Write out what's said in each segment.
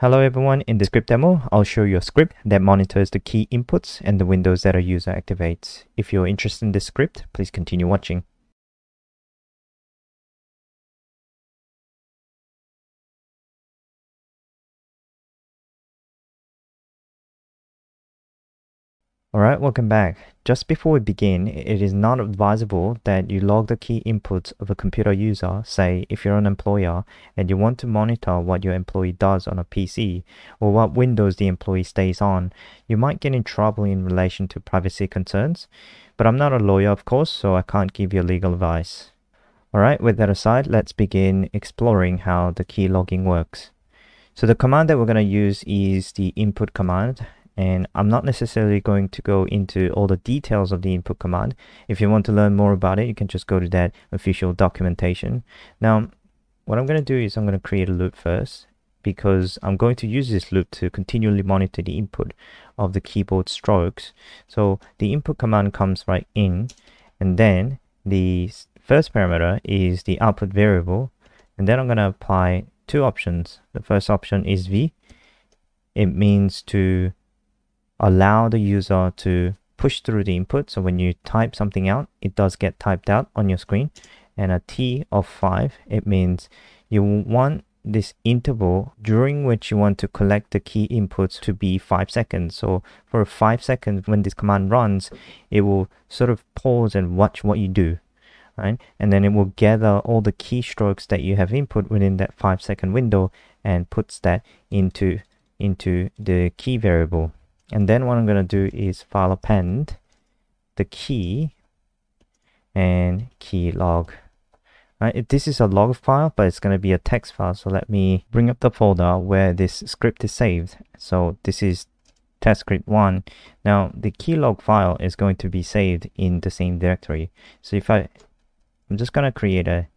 Hello everyone, in this script demo, I'll show you a script that monitors the key inputs and the windows that a user activates. If you're interested in this script, please continue watching. Alright, welcome back. Just before we begin, it is not advisable that you log the key inputs of a computer user, say if you're an employer and you want to monitor what your employee does on a PC or what windows the employee stays on. You might get in trouble in relation to privacy concerns, but I'm not a lawyer of course, so I can't give you legal advice. Alright, with that aside, let's begin exploring how the key logging works. So the command that we're going to use is the input command. And I'm not necessarily going to go into all the details of the input command. If you want to learn more about it, you can just go to that official documentation. Now, what I'm going to do is I'm going to create a loop first because I'm going to use this loop to continually monitor the input of the keyboard strokes. So the input command comes right in, and then the first parameter is the output variable. And then I'm going to apply two options. The first option is V. It means to allow the user to push through the input, so when you type something out, it does get typed out on your screen. And a T of 5, it means you want this interval during which you want to collect the key inputs to be 5 seconds. So for 5 seconds, when this command runs, it will sort of pause and watch what you do, right? And then it will gather all the keystrokes that you have input within that 5 second window and puts that into the key variable. And then what I'm going to do is file append the key and key log. Right, this is a log file, but it's going to be a text file. So let me bring up the folder where this script is saved. So this is test script 1. Now the key log file is going to be saved in the same directory. So if I'm just going to create an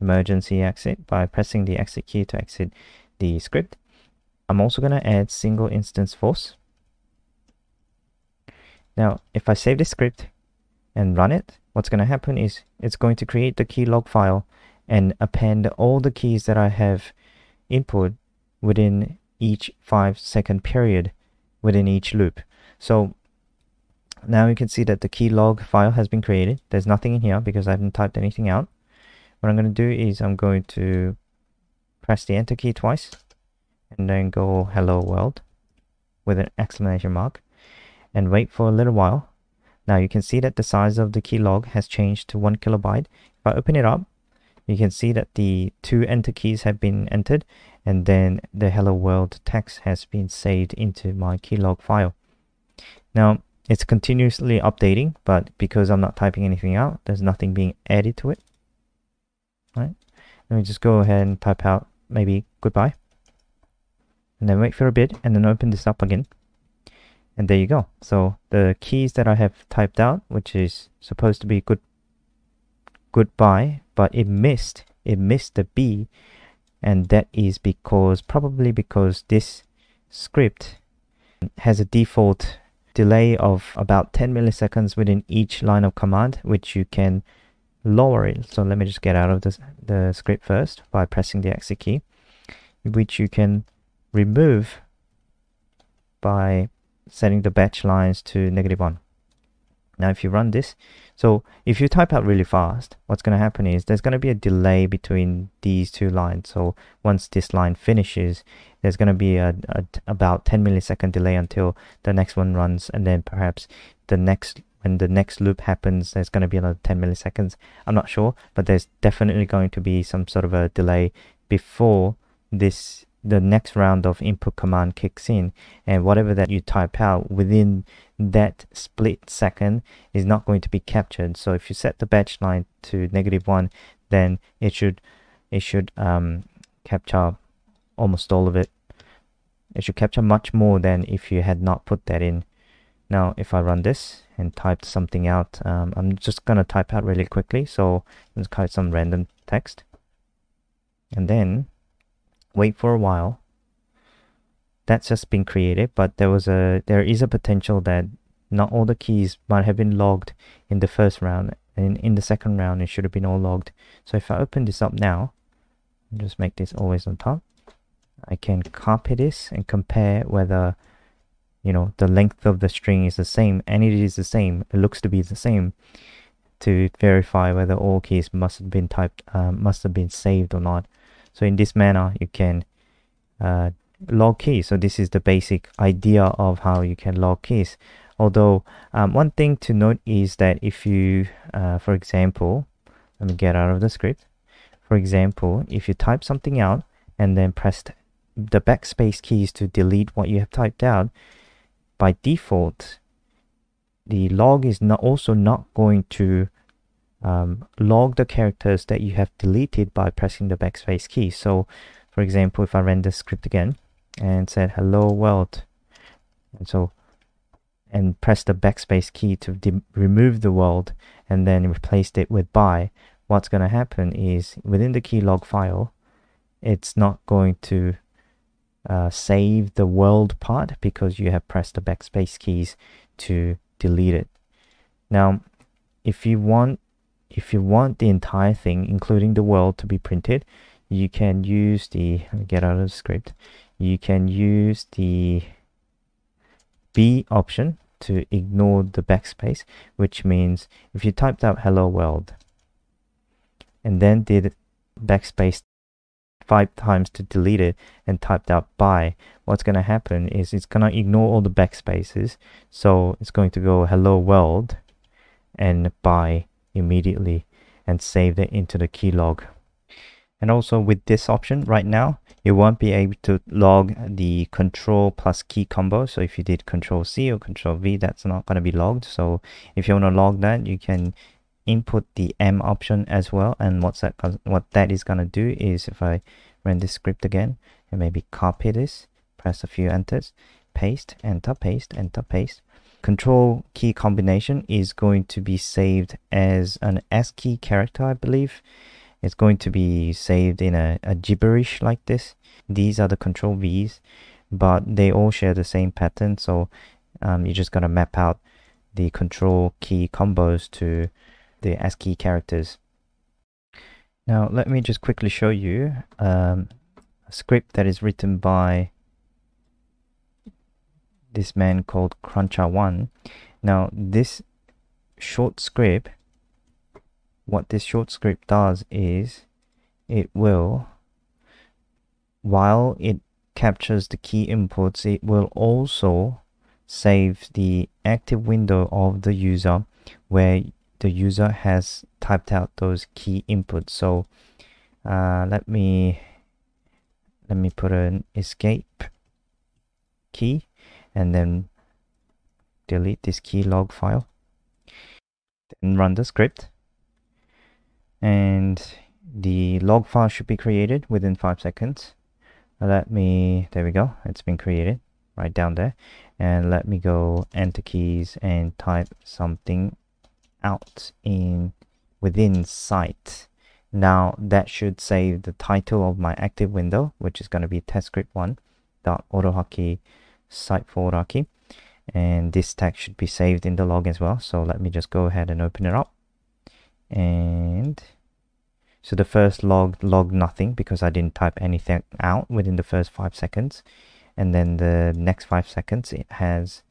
emergency exit by pressing the exit key to exit the script. I'm also going to add single instance force. Now, if I save this script and run it, what's going to happen is it's going to create the key log file and append all the keys that I have input within each 5 second period within each loop. So now you can see that the key log file has been created. There's nothing in here because I haven't typed anything out. What I'm going to do is I'm going to press the enter key twice and then go hello world with an exclamation mark. And wait for a little while. Now you can see that the size of the key log has changed to 1 kilobyte. If I open it up, you can see that the two enter keys have been entered and then the hello world text has been saved into my key log file. Now it's continuously updating, but because I'm not typing anything out, there's nothing being added to it. All right, let me just go ahead and type out maybe goodbye and then wait for a bit and then open this up again. And there you go. So the keys that I have typed out, which is supposed to be goodbye, but it missed the B, and that is probably because this script has a default delay of about 10 milliseconds within each line of command, which you can lower it. So let me just get out of the script first by pressing the exit key, which you can remove by setting the batch lines to -1. Now if you run this, so if you type out really fast, what's going to happen is there's going to be a delay between these two lines. So once this line finishes, there's going to be about 10 millisecond delay until the next one runs, and then perhaps when the next loop happens, there's going to be another 10 milliseconds. I'm not sure, but there's definitely going to be some sort of a delay before the next round of input command kicks in, and whatever that you type out within that split second is not going to be captured. So if you set the batch line to -1, then it should capture almost all of it. It should capture much more than if you had not put that in. Now if I run this and type something out, I'm just gonna type out really quickly, so let's type some random text and then wait for a while. That's just been created, but there is a potential that not all the keys might have been logged in the first round, and in the second round it should have been all logged. So if I open this up now, just make this always on top, I can copy this and compare whether, you know, the length of the string is the same, and it is the same. It looks to be the same, to verify whether all keys must have been typed, must have been saved or not. So in this manner, you can log keys. So this is the basic idea of how you can log keys. Although one thing to note is that if you, for example, let me get out of the script. For example, if you type something out and then press the backspace keys to delete what you have typed out, by default, the log is also not going to log the characters that you have deleted by pressing the backspace key. So, for example, if I ran the script again and said hello world, and press the backspace key to remove the world and then replaced it with bye, what's going to happen is within the keylog file, it's not going to save the world part because you have pressed the backspace keys to delete it. Now, if you want the entire thing, including the world, to be printed, you can use the, let me get out of the script, you can use the B option to ignore the backspace, which means if you typed out hello world and then did backspace 5 times to delete it and typed out bye, what's going to happen is it's going to ignore all the backspaces. So it's going to go hello world and bye immediately and save it into the keylog. And also with this option right now, you won't be able to log the control plus key combo. So if you did control C or control V, that's not going to be logged. So if you want to log that, you can input the M option as well. And what that is going to do is, if I run this script again and maybe copy this, press a few enters, paste, enter, paste, enter, paste, control key combination is going to be saved as an ASCII character, I believe. It's going to be saved in a gibberish like this. These are the control V's, but they all share the same pattern. So you're just going to map out the control key combos to the ASCII characters. Now let me just quickly show you a script that is written by this man called Cruncher1. Now this short script, what this short script does is it will, while it captures the key inputs, it will also save the active window of the user where the user has typed out those key inputs. So let me put an escape key and then delete this keylog file, then run the script, and the log file should be created within 5 seconds. There we go, it's been created right down there. And let me go enter keys and type something out within sight. Now that should save the title of my active window, which is going to be testscript1.AutoHotkey site forward key, and this tag should be saved in the log as well. So let me just go ahead and open it up, and so the first log logged nothing because I didn't type anything out within the first 5 seconds, and then the next 5 seconds it has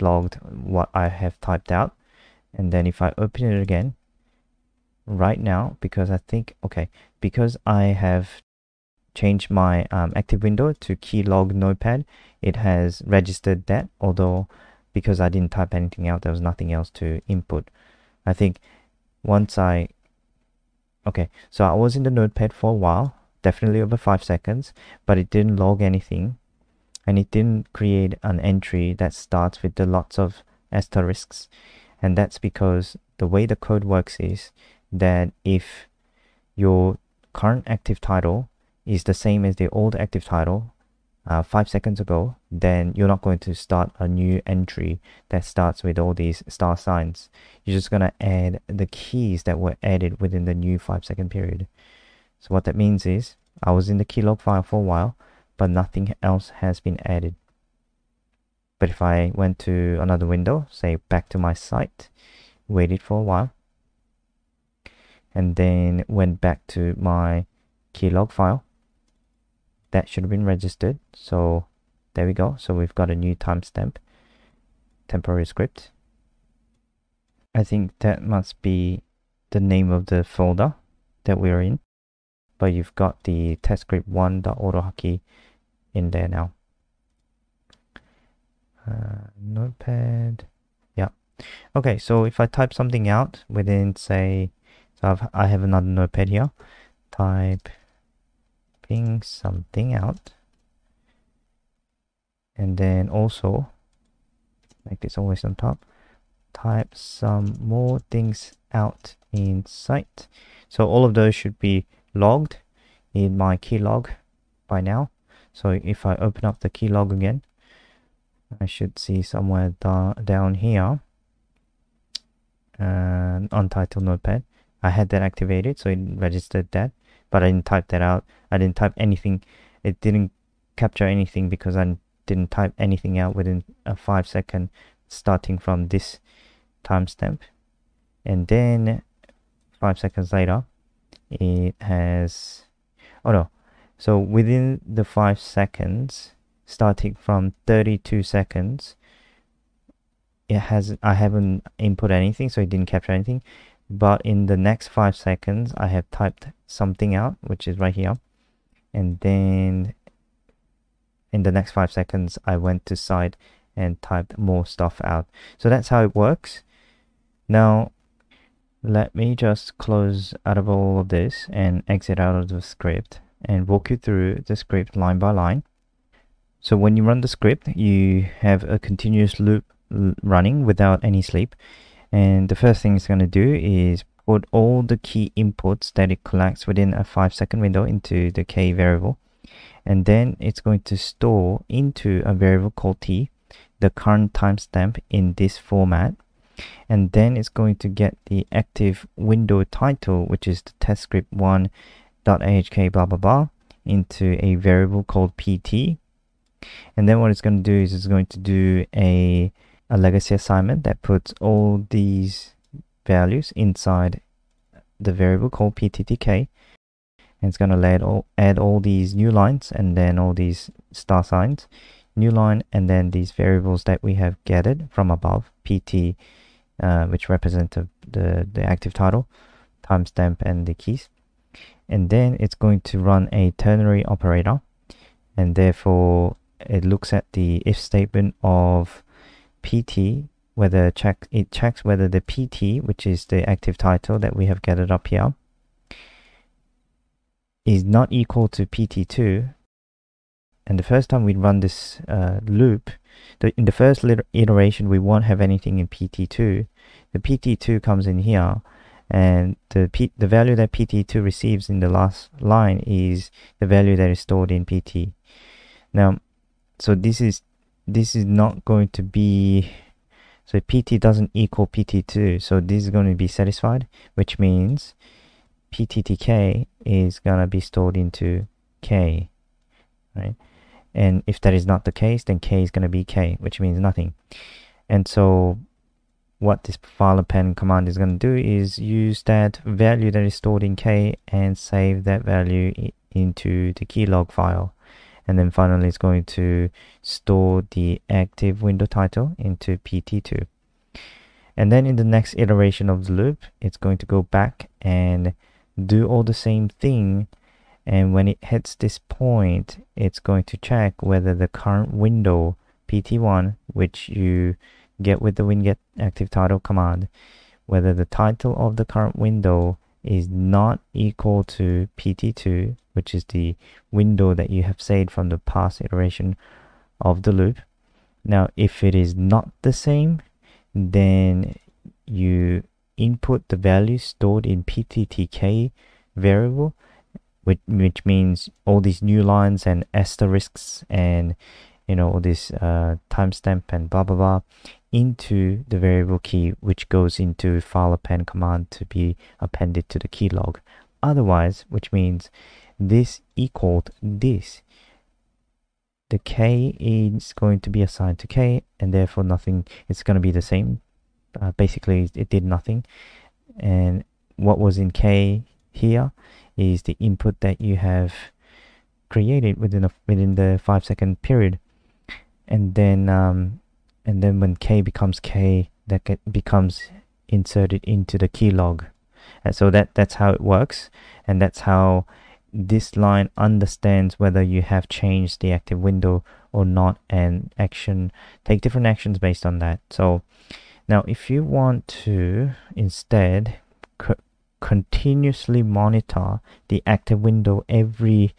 logged what I have typed out. And then if I open it again right now, because I think, okay, because I have changed my active window to keylog notepad, it has registered that, although because I didn't type anything out, there was nothing else to input. I think once I, okay, so I was in the notepad for a while, definitely over 5 seconds, but it didn't log anything. And it didn't create an entry that starts with the lots of asterisks. And that's because the way the code works is that if your current active title is the same as the old active title 5 seconds ago, then you're not going to start a new entry that starts with all these star signs. You're just going to add the keys that were added within the new 5 second period. So what that means is I was in the keylog file for a while, but nothing else has been added. But if I went to another window, say back to my site, waited for a while, and then went back to my keylog file, that should have been registered. So there we go. So we've got a new timestamp, temporary script. I think that must be the name of the folder that we're in, but you've got the test script 1.AutoHotkey in there now. Notepad, yeah. Okay, so if I type something out within, say, so I have another notepad here, type ping something out, and then also like this, always on top, type some more things out in sight. So all of those should be logged in my keylog by now. So if I open up the keylog again, I should see somewhere down here, untitled notepad. I had that activated, so it registered that, but I didn't type that out. I didn't type anything. It didn't capture anything because I didn't type anything out within a 5 second starting from this timestamp. And then 5 seconds later, it has, oh no. So within the 5 seconds, starting from 32 seconds, I haven't input anything, so it didn't capture anything. But in the next 5 seconds, I have typed something out, which is right here. And then in the next 5 seconds, I went to site and typed more stuff out. So that's how it works. Now, let me just close out of all of this and exit out of the script and walk you through the script line by line. So when you run the script, you have a continuous loop running without any sleep. And the first thing it's going to do is put all the key inputs that it collects within a 5 second window into the K variable. And then it's going to store into a variable called T the current timestamp in this format. And then it's going to get the active window title, which is the test script 1.ahk blah blah blah, into a variable called pt. And then what it's going to do is it's going to do a legacy assignment that puts all these values inside the variable called pttk, and it's going to add all these new lines and then all these star signs, new line, and then these variables that we have gathered from above, pt, which represent the active title, timestamp, and the keys. And then it's going to run a ternary operator, and therefore it looks at the if statement of pt, whether it checks whether the pt, which is the active title that we have gathered up here, is not equal to pt2. And the first time we run this loop, in the first iteration, we won't have anything in pt2. The pt2 comes in here, and the value that pt2 receives in the last line is the value that is stored in pt. Now, so this is not going to be, so pt doesn't equal pt2, so this is going to be satisfied, which means pttk is going to be stored into k, right? And if that is not the case, then k is going to be k, which means nothing. And so what this file append command is going to do is use that value that is stored in k and save that value into the keylog file. And then finally, it's going to store the active window title into pt2. And then in the next iteration of the loop, it's going to go back and do all the same thing. And when it hits this point, it's going to check whether the current window, pt1, which you get with the WinGetActiveTitle command, whether the title of the current window is not equal to pt2, which is the window that you have saved from the past iteration of the loop. Now, if it is not the same, then you input the value stored in pttk variable, which means all these new lines and asterisks and, you know, all this timestamp and blah blah blah, into the variable key, which goes into file append command to be appended to the keylog. Otherwise, which means this equaled this, the k is going to be assigned to k, and therefore nothing, it's going to be the same. Basically, it did nothing, and what was in k here is the input that you have created within the 5-second period, and then when K becomes K, that becomes inserted into the key log. And so that's how it works, and that's how this line understands whether you have changed the active window or not, and action take different actions based on that. So now if you want to instead continuously monitor the active window every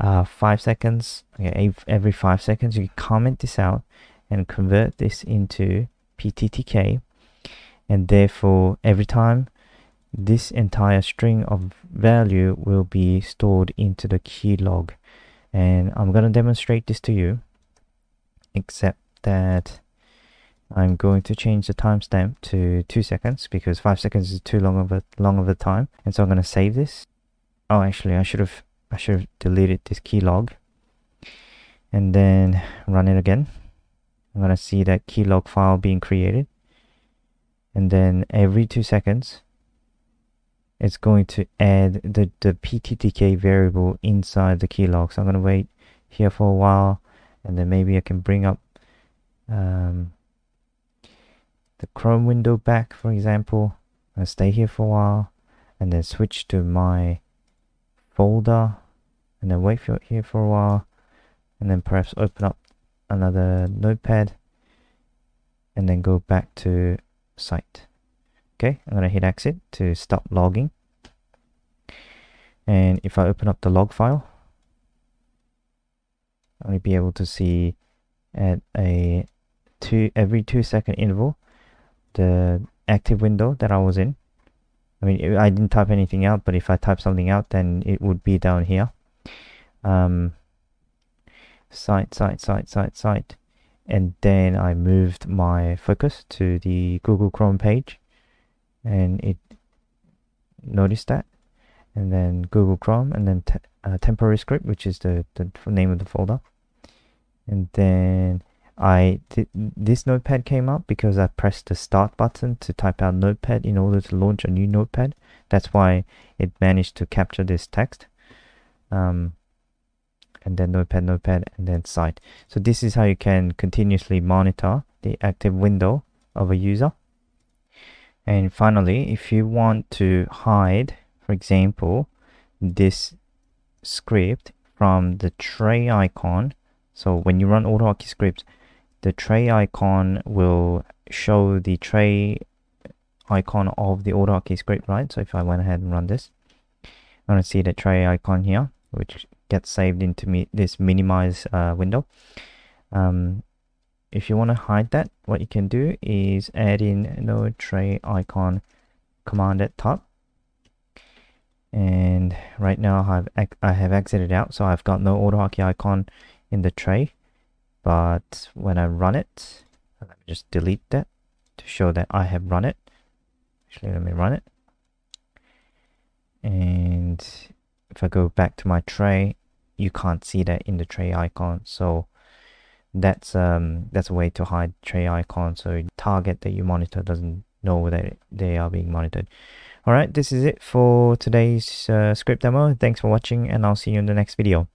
5 seconds, okay, every 5 seconds, you comment this out and convert this into PTTK, and therefore every time this entire string of value will be stored into the key log. And I'm going to demonstrate this to you, except that I'm going to change the timestamp to 2 seconds because 5 seconds is too long of a time. And so I'm going to save this. Oh, actually, I should have deleted this key log and then run it again. I'm going to see that key log file being created, and then every 2 seconds it's going to add the PTTK variable inside the keylog. So I'm going to wait here for a while, and then maybe I can bring up the Chrome window back, for example. I'll stay here for a while and then switch to my folder, and then wait for here for a while, and then perhaps open up another notepad and then go back to site. Okay, I'm going to hit exit to stop logging. And if I open up the log file, I'll be able to see at every 2 second interval the active window that I was in. I mean, I didn't type anything out, but if I type something out, then it would be down here. Site. And then I moved my focus to the Google Chrome page, and it noticed that, and then Google Chrome, and then temporary script, which is the name of the folder. And then this notepad came up because I pressed the start button to type out notepad in order to launch a new notepad. That's why it managed to capture this text, and then notepad, and then site. So this is how you can continuously monitor the active window of a user. And finally, if you want to hide, for example, this script from the tray icon, so when you run AutoHotkey scripts, the tray icon will show the tray icon of the AutoHotkey script, right? So if I went ahead and run this, I'm going to see the tray icon here, which gets saved into this minimize window. If you want to hide that, what you can do is add in no tray icon command at top. And right now I have exited out, so I've got no AutoHotkey icon in the tray. But when I run it, let me just delete that to show that I have run it. Actually, let me run it. And if I go back to my tray, you can't see that in the tray icon. So that's a way to hide tray icon, so target that you monitor doesn't know that they are being monitored. All right, this is it for today's script demo. Thanks for watching, and I'll see you in the next video.